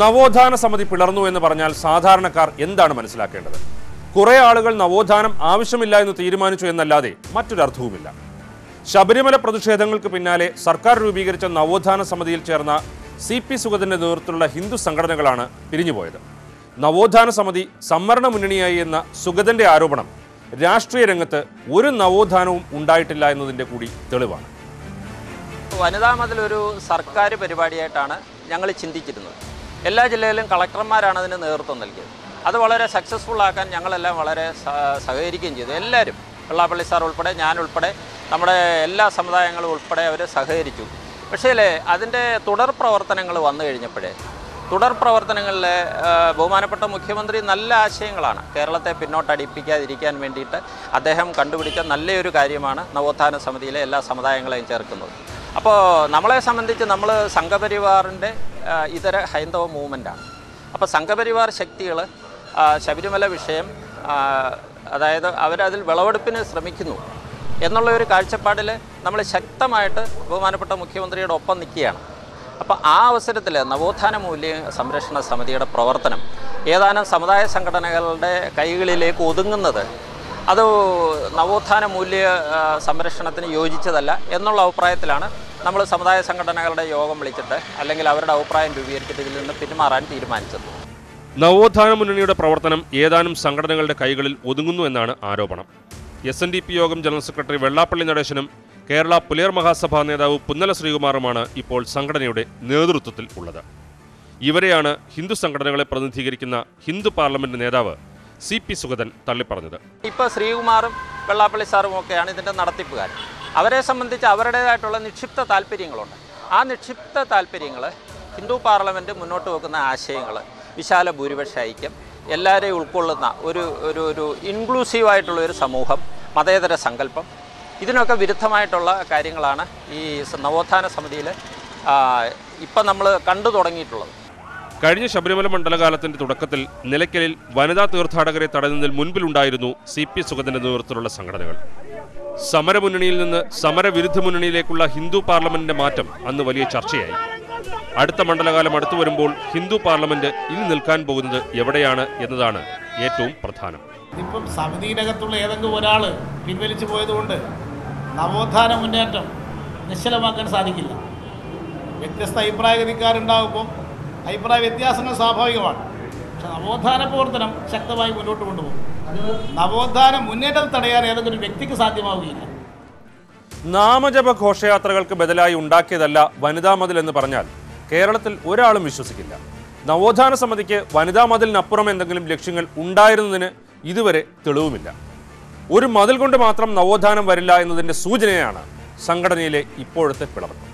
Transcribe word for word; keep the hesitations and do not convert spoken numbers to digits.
നവോത്ഥാന സമിതി പിളർന്നു എന്ന് പറഞ്ഞാൽ സാധാരണക്കാർ എന്താണ് മനസ്സിലാക്കേണ്ടത്? കുറേ ആളുകൾ നവോത്ഥാനം ആവശ്യമില്ല എന്ന് തീരുമാനിച്ചു എന്നല്ലാതെ മറ്റൊരർത്ഥവുമില്ല. ശബരിമല പ്രതിഷേധങ്ങൾക്ക് പിന്നാലെ സർക്കാർ രൂപീകരിച്ച നവോത്ഥാന സമിതിയിൽ ചേർന്ന സി പി സുഗതന്റെ നേതൃത്വത്തിലുള്ള ഹിന്ദു സംഘടനകളാണ് പിരിഞ്ഞുപോയത്. നവോത്ഥാന സമിതി സംവരണ മുന്നണിയായി എന്ന സുഗതന്റെ ആരോപണം രാഷ്ട്രീയ രംഗത്ത് ഒരു നവോത്ഥാനവും ഉണ്ടായിട്ടില്ല എന്നതിൻ്റെ കൂടി തെളിവാണ്. വനിതാ മതിൽ ഒരു സർക്കാർ പരിപാടിയായിട്ടാണ് ഞങ്ങൾ ചിന്തിച്ചിരുന്നത്. എല്ലാ ജില്ലയിലും കളക്ടർമാരാണ് അതിന് നേതൃത്വം നൽകിയത്. അത് വളരെ സക്സസ്ഫുൾ ആക്കാൻ ഞങ്ങളെല്ലാം വളരെ സഹകരിക്കുകയും ചെയ്തു. എല്ലാവരും, വെള്ളാപ്പള്ളി സാർ ഉൾപ്പെടെ, ഞാൻ ഉൾപ്പെടെ, നമ്മുടെ എല്ലാ സമുദായങ്ങളും ഉൾപ്പെടെ അവർ സഹകരിച്ചു. പക്ഷേ അതിൻ്റെ തുടർ പ്രവർത്തനങ്ങൾ വന്നു കഴിഞ്ഞപ്പോഴേ, തുടർ പ്രവർത്തനങ്ങളിൽ ബഹുമാനപ്പെട്ട മുഖ്യമന്ത്രി നല്ല ആശയങ്ങളാണ്, കേരളത്തെ പിന്നോട്ടടിപ്പിക്കാതിരിക്കാൻ വേണ്ടിയിട്ട് അദ്ദേഹം കണ്ടുപിടിച്ച നല്ലൊരു കാര്യമാണ് നവോത്ഥാന സമിതിയിലെ എല്ലാ സമുദായങ്ങളെയും ചേർക്കുന്നത്. അപ്പോൾ നമ്മളെ സംബന്ധിച്ച് നമ്മൾ സംഘപരിവാറിൻ്റെ ഇതര ഹൈന്ദവ മൂവ്മെൻറ്റാണ്. അപ്പോൾ സംഘപരിവാർ ശക്തികൾ ശബരിമല വിഷയം, അതായത് അവരതിൽ വിളവെടുപ്പിന് ശ്രമിക്കുന്നു എന്നുള്ള ഒരു കാഴ്ചപ്പാടിൽ നമ്മൾ ശക്തമായിട്ട് ബഹുമാനപ്പെട്ട മുഖ്യമന്ത്രിയുടെ ഒപ്പം നിൽക്കുകയാണ്. അപ്പോൾ ആ അവസരത്തിൽ നവോത്ഥാന മൂല്യ സംരക്ഷണ സമിതിയുടെ പ്രവർത്തനം ഏതാനും സമുദായ സംഘടനകളുടെ കൈകളിലേക്ക് ഒതുങ്ങുന്നത് അത് നവോത്ഥാന മൂല്യ സംരക്ഷണത്തിന് യോജിച്ചതല്ല എന്നുള്ള അഭിപ്രായത്തിലാണ് നമ്മൾ സമുദായ സംഘടനകളുടെ യോഗം വിളിച്ചിട്ട് അല്ലെങ്കിൽ അവരുടെ അഭിപ്രായം രൂപീകരിച്ചിട്ട് ഇതിൽ നിന്ന് പിന്മാറാൻ തീരുമാനിച്ചത്. നവോത്ഥാന മുന്നണിയുടെ പ്രവർത്തനം ഏതാനും സംഘടനകളുടെ കൈകളിൽ ഒതുങ്ങുന്നു എന്നാണ് ആരോപണം. എസ് എൻ ഡി പി യോഗം ജനറൽ സെക്രട്ടറി വെള്ളാപ്പള്ളി നടേശനും കേരള പുലയർ മഹാസഭാ നേതാവ് പുന്നല ശ്രീകുമാറുമാണ് ഇപ്പോൾ സംഘടനയുടെ നേതൃത്വത്തിൽ ഉള്ളത്. ഇവരെയാണ് ഹിന്ദു സംഘടനകളെ പ്രതിനിധീകരിക്കുന്ന ഹിന്ദു പാർലമെന്റ് നേതാവ് സി പി സുഗതൻ തള്ളിപ്പറഞ്ഞത്. ഇപ്പോൾ ശ്രീകുമാറും വെള്ളാപ്പള്ളി സാറും ഒക്കെയാണ് ഇതിൻ്റെ നടത്തിപ്പുകാർ. അവരെ സംബന്ധിച്ച് അവരുടേതായിട്ടുള്ള നിക്ഷിപ്ത താല്പര്യങ്ങളുണ്ട്. ആ നിക്ഷിപ്ത താല്പര്യങ്ങൾ, ഹിന്ദു പാർലമെൻറ്റ് മുന്നോട്ട് വെക്കുന്ന ആശയങ്ങൾ, വിശാല ഭൂരിപക്ഷ ഐക്യം, എല്ലാവരെയും ഉൾക്കൊള്ളുന്ന ഒരു ഒരു ഒരു ഇൻക്ലൂസീവായിട്ടുള്ള ഒരു സമൂഹം, മതേതര സങ്കല്പം, ഇതിനൊക്കെ വിരുദ്ധമായിട്ടുള്ള കാര്യങ്ങളാണ് ഈ നവോത്ഥാന സമിതിയിൽ ഇപ്പം നമ്മൾ കണ്ടു തുടങ്ങിയിട്ടുള്ളത്. കഴിഞ്ഞ ശബരിമല മണ്ഡലകാലത്തിൻ്റെ തുടക്കത്തിൽ നിലയ്ക്കലിൽ വനിതാ തീർത്ഥാടകരെ തടയുന്നതിൽ മുൻപിലുണ്ടായിരുന്നു സി പി സുഗതന്റെ നേതൃത്വത്തിലുള്ള സംഘടനകൾ. സമരമുന്നണിയിൽ നിന്ന് സമരവിരുദ്ധ മുന്നണിയിലേക്കുള്ള ഹിന്ദു പാർലമെന്റിന്റെ മാറ്റം അന്ന് വലിയ ചർച്ചയായി. അടുത്ത മണ്ഡലകാലം അടുത്തു വരുമ്പോൾ ഹിന്ദു പാർലമെന്റ് ഇനി നിൽക്കാൻ പോകുന്നത് എവിടെയാണ് എന്നതാണ് ഏറ്റവും പ്രധാനം. ഇപ്പം സമിതിയിനകത്തുള്ള ഏതെങ്കിലും ഒരാൾ പിൻവലിച്ചു പോയതുകൊണ്ട് നവോത്ഥാന മുന്നേറ്റം നിശ്ചലമാക്കാൻ സാധിക്കില്ല. വ്യത്യസ്ത അഭിപ്രായഗതിക്കാരുണ്ടാകുമ്പോൾ അഭിപ്രായ വ്യത്യാസങ്ങൾ സ്വാഭാവികമാണ്. പക്ഷെ നവോത്ഥാന പ്രവർത്തനം ശക്തമായി മുന്നോട്ട് കൊണ്ടുപോകും. നവോത്ഥാന മുന്നേറ്റം തടയാൻ ഏതെങ്കിലും ഒരു വ്യക്തിക്ക് സാധ്യമാവുകയില്ല. നാമജപ ഘോഷയാത്രകൾക്ക് ബദലായി ഉണ്ടാക്കിയതല്ല വനിതാ മതിൽ എന്ന് പറഞ്ഞാൽ കേരളത്തിൽ ഒരാളും വിശ്വസിക്കില്ല. നവോത്ഥാന സമിതിക്ക് വനിതാ മതിലിനപ്പുറം എന്തെങ്കിലും ലക്ഷ്യങ്ങൾ ഉണ്ടായിരുന്നതിന് ഇതുവരെ തെളിവുമില്ല. ഒരു മതിൽ കൊണ്ട് മാത്രം നവോത്ഥാനം വരില്ല എന്നതിൻ്റെ സൂചനയാണ് സംഘടനയിലെ ഇപ്പോഴത്തെ പിളർപ്പ്.